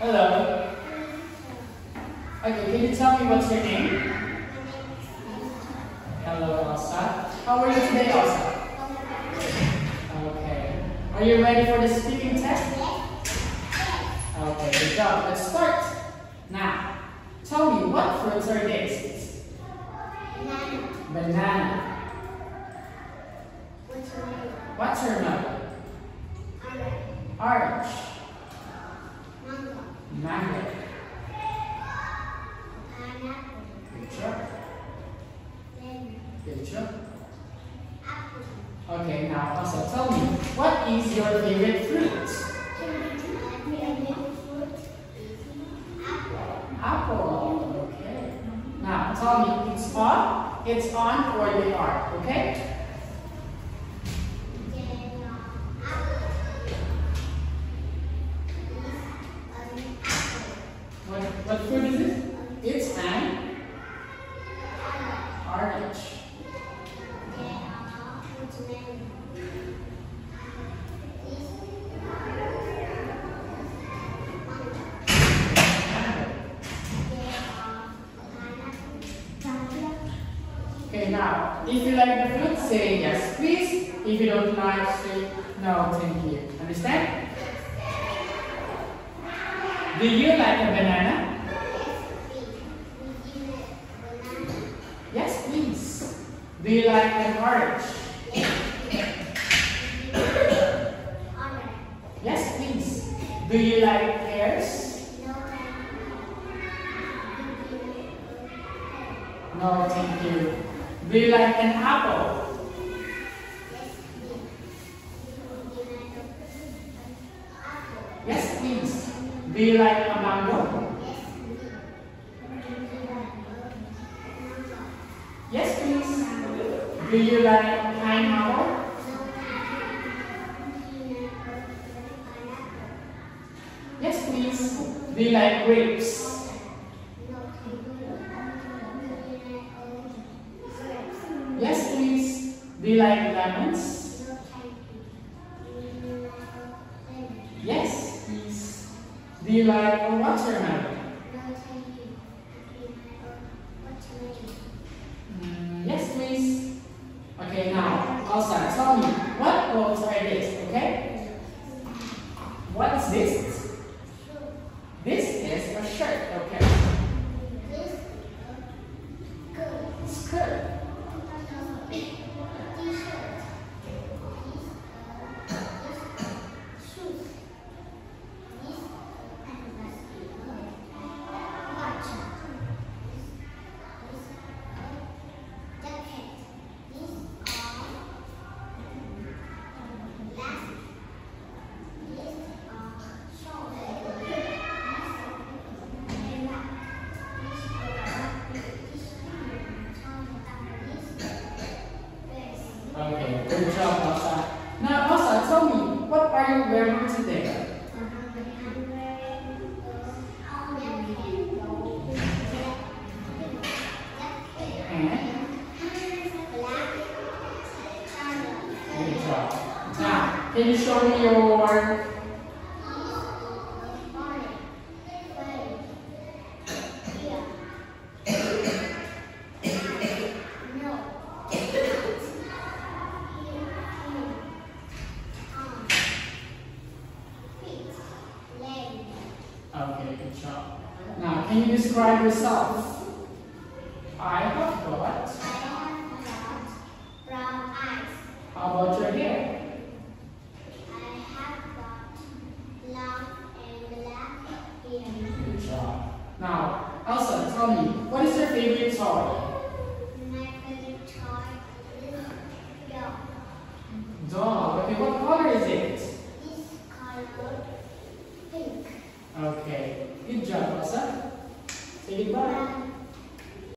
Hello. Okay, can you tell me what's your name? Hello, Elsa. How are you today, Elsa? Okay. Are you ready for the speaking test? Okay, good job. Let's start. Now, tell me, what fruits are these? Banana. Banana. What's your number? Orange. Mango. Mango. Pineapple. Picture. Lemon. Picture. Apple. Okay, now also tell me, what is your favorite fruit? Apple. Apple. Okay. Now tell me, it's on, or they are. Okay. What fruit is it? It's an orange. Okay, now, if you like the fruit, say yes, please. If you don't like, say no, thank you. Understand? Do you like a banana? Yes, please. Do you like an orange? Yes, please. Do you like pears? No, thank you. Do you like an apple? Yes, please. Do you like a mango? Yes, please. Do you like pineapple? Yes, please. Do you like grapes? Yes, please. Do you like lemons? Yes, please. Do you like a watermelon? Yes, please. Okay, now, Elsa, tell me, what balls are these, okay? What is this? This is a shirt, okay? Skirt. Okay, good job, Elsa. Now, Elsa, tell me, what are you wearing today? Good job. Now, can you show me your okay, good job. Now, can you describe yourself? I have got brown eyes. How about your hair? I have got black hair. Good job. Now, Elsa, tell me, what is your favorite toy? My favorite toy is a doll. Doll. Okay, what color is it?